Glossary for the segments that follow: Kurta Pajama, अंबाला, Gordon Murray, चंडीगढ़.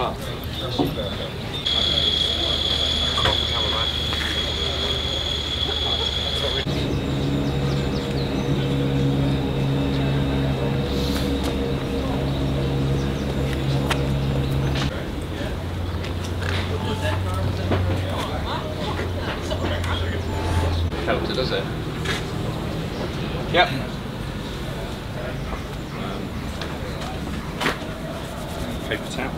o'clock. Helped it, does it? Yep. Paper towel.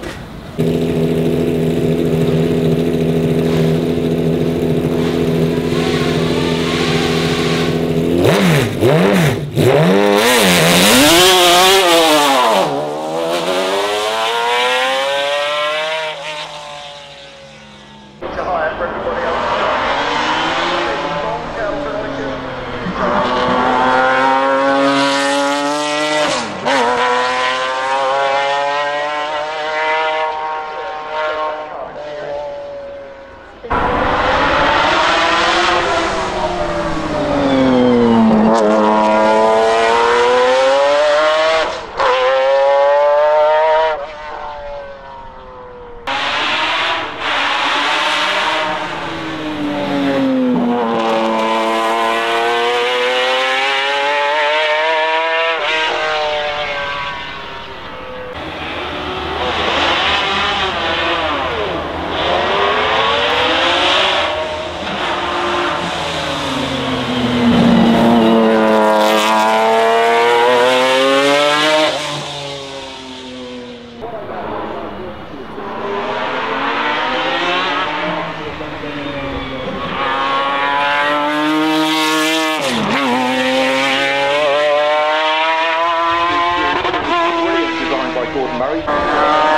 Gordon Murray.